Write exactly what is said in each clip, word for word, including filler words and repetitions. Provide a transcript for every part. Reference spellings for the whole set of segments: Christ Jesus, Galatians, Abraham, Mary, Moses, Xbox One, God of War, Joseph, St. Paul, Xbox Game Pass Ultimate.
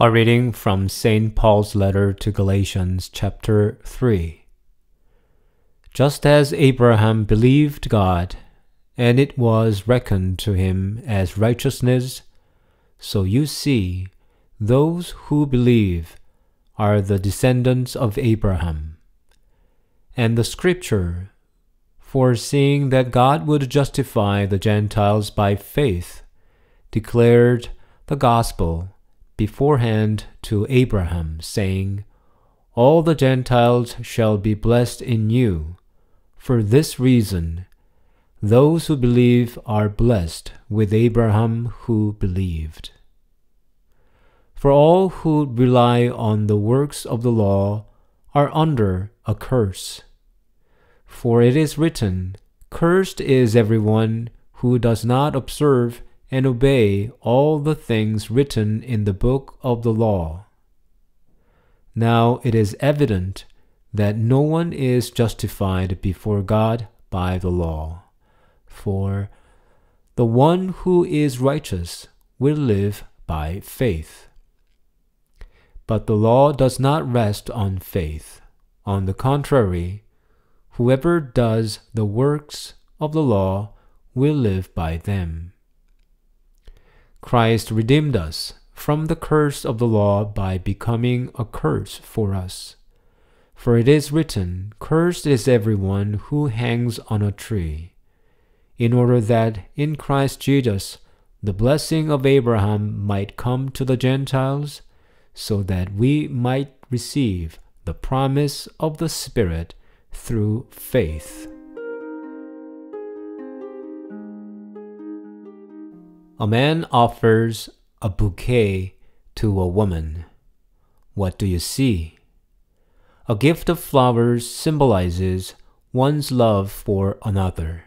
Our reading from Saint Paul's letter to Galatians chapter three. Just as Abraham believed God, and it was reckoned to him as righteousness, so you see, those who believe are the descendants of Abraham. And the Scripture, foreseeing that God would justify the Gentiles by faith, declared the gospel beforehand to Abraham, saying, "All the Gentiles shall be blessed in you." For this reason, those who believe are blessed with Abraham who believed. For all who rely on the works of the law are under a curse. For it is written, "Cursed is everyone who does not observe and obey all the things written in the book of the law." Now it is evident that no one is justified before God by the law, for the one who is righteous will live by faith. But the law does not rest on faith. On the contrary, whoever does the works of the law will live by them. Christ redeemed us from the curse of the law by becoming a curse for us. For it is written, "Cursed is everyone who hangs on a tree," in order that in Christ Jesus the blessing of Abraham might come to the Gentiles, so that we might receive the promise of the Spirit through faith. A man offers a bouquet to a woman. What do you see? A gift of flowers symbolizes one's love for another.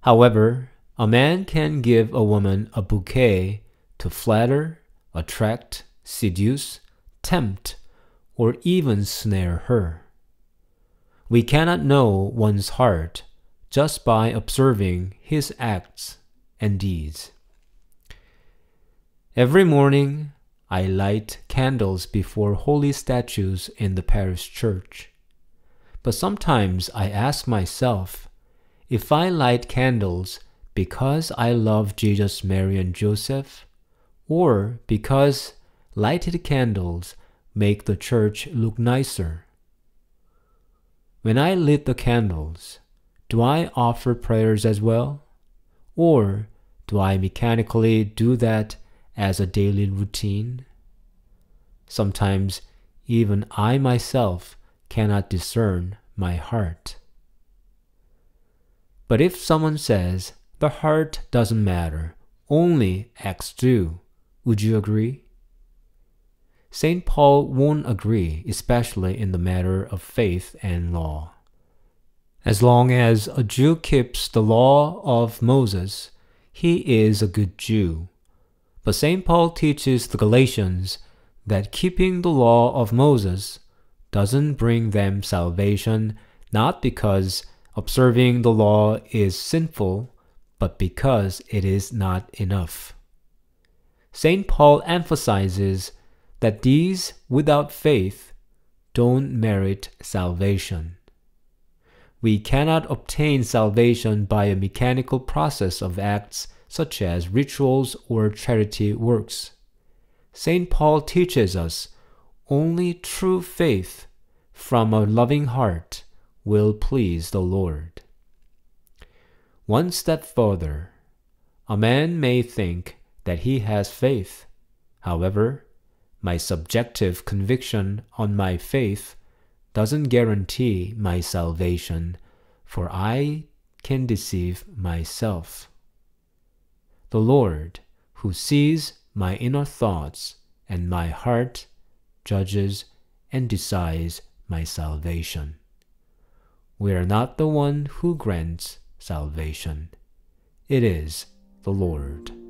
However, a man can give a woman a bouquet to flatter, attract, seduce, tempt, or even snare her. We cannot know one's heart just by observing his acts and deeds. Every morning, I light candles before holy statues in the parish church. But sometimes I ask myself, if I light candles because I love Jesus, Mary, and Joseph, or because lighted candles make the church look nicer. When I lit the candles, do I offer prayers as well? Or do I mechanically do that as a daily routine? Sometimes even I myself cannot discern my heart. But if someone says, "The heart doesn't matter, only acts do," would you agree? Saint Paul won't agree, especially in the matter of faith and law. As long as a Jew keeps the law of Moses, he is a good Jew. But Saint Paul teaches the Galatians that keeping the law of Moses doesn't bring them salvation, not because observing the law is sinful, but because it is not enough. Saint Paul emphasizes that these without faith don't merit salvation. We cannot obtain salvation by a mechanical process of acts such as rituals or charity works. Saint Paul teaches us only true faith from a loving heart will please the Lord. One step further, a man may think that he has faith. However, my subjective conviction on my faith doesn't guarantee my salvation, for I can deceive myself. The Lord, who sees my inner thoughts and my heart, judges and decides my salvation. We are not the one who grants salvation. It is the Lord.